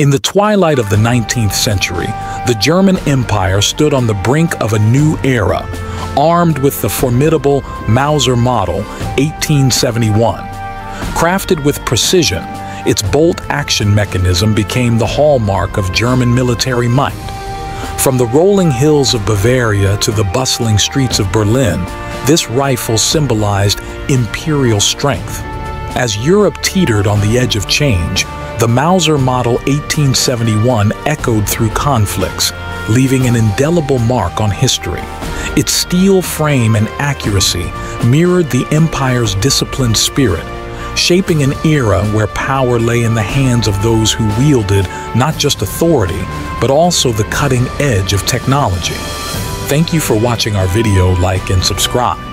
In the twilight of the 19th century, the German Empire stood on the brink of a new era, armed with the formidable Mauser Model 1871. Crafted with precision, its bolt-action mechanism became the hallmark of German military might. From the rolling hills of Bavaria to the bustling streets of Berlin, this rifle symbolized imperial strength. As Europe teetered on the edge of change, the Mauser Model 1871 echoed through conflicts, leaving an indelible mark on history. Its steel frame and accuracy mirrored the Empire's disciplined spirit, shaping an era where power lay in the hands of those who wielded not just authority, but also the cutting edge of technology. Thank you for watching our video, like and subscribe.